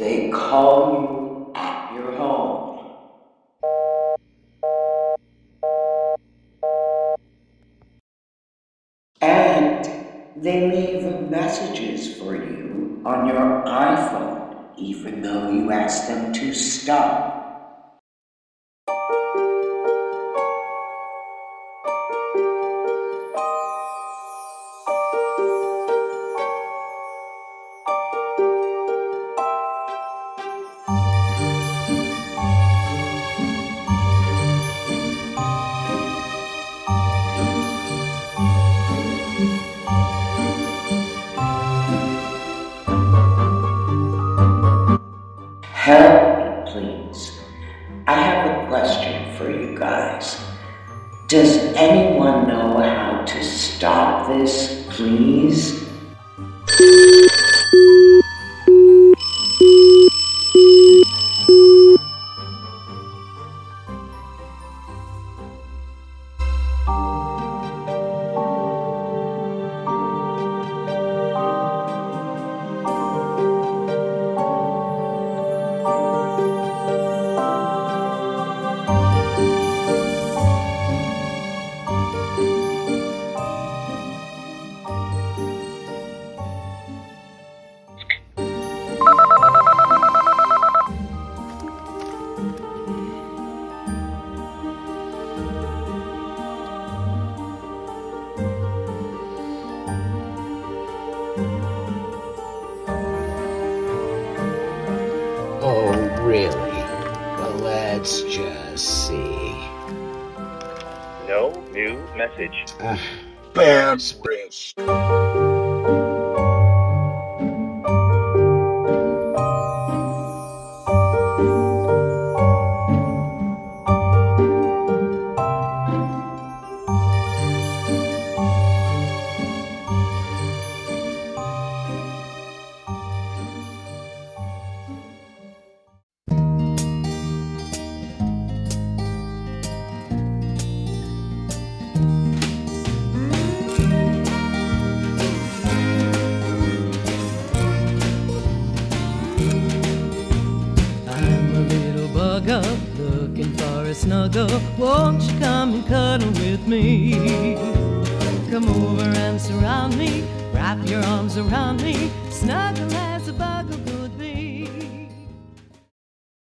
They call you at your home. And they leave messages for you on your iPhone, even though you ask them to stop. Help me, please. I have a question for you guys. Does anyone know how to stop this, please? Oh, really? Well, let's just see. No new message. Bad switch. Looking for a snuggle, won't you come and cuddle with me? Come over and surround me, wrap your arms around me, snuggle as a buggle.